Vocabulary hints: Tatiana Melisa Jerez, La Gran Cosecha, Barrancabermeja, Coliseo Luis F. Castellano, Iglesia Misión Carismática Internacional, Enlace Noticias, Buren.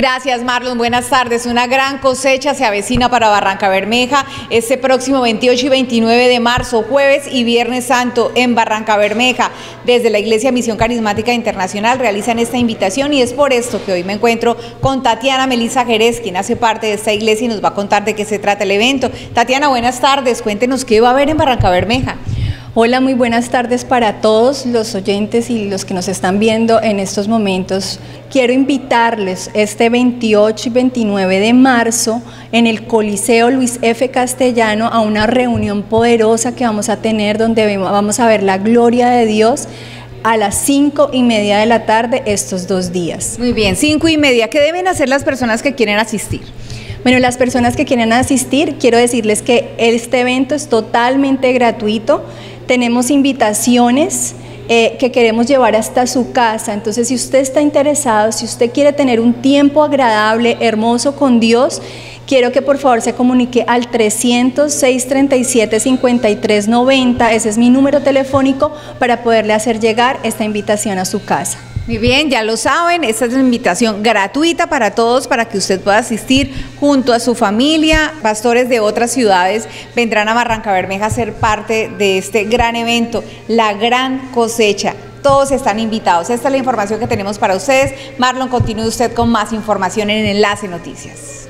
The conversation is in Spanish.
Gracias, Marlon. Buenas tardes. Una gran cosecha se avecina para Barrancabermeja este próximo 28 y 29 de marzo, jueves y viernes santo en Barrancabermeja. Desde la Iglesia Misión Carismática Internacional realizan esta invitación y es por esto que hoy me encuentro con Tatiana Melisa Jerez, quien hace parte de esta iglesia y nos va a contar de qué se trata el evento. Tatiana, buenas tardes. Cuéntenos qué va a haber en Barrancabermeja. Hola, muy buenas tardes para todos los oyentes y los que nos están viendo en estos momentos. Quiero invitarles este 28 y 29 de marzo en el Coliseo Luis F. Castellano a una reunión poderosa que vamos a tener, donde vamos a ver la gloria de Dios a las 5:30 de la tarde estos dos días. Muy bien, 5:30. ¿Qué deben hacer las personas que quieren asistir? Bueno, las personas que quieren asistir, quiero decirles que este evento es totalmente gratuito. Tenemos invitaciones que queremos llevar hasta su casa. Entonces, si usted está interesado, si usted quiere tener un tiempo agradable, hermoso con Dios, quiero que por favor se comunique al 300-637-5390. Ese es mi número telefónico para poderle hacer llegar esta invitación a su casa. Muy bien, ya lo saben, esta es una invitación gratuita para todos, para que usted pueda asistir junto a su familia. Pastores de otras ciudades vendrán a Barrancabermeja a ser parte de este gran evento, La Gran Cosecha. Todos están invitados. Esta es la información que tenemos para ustedes. Marlon, continúe usted con más información en Enlace Noticias.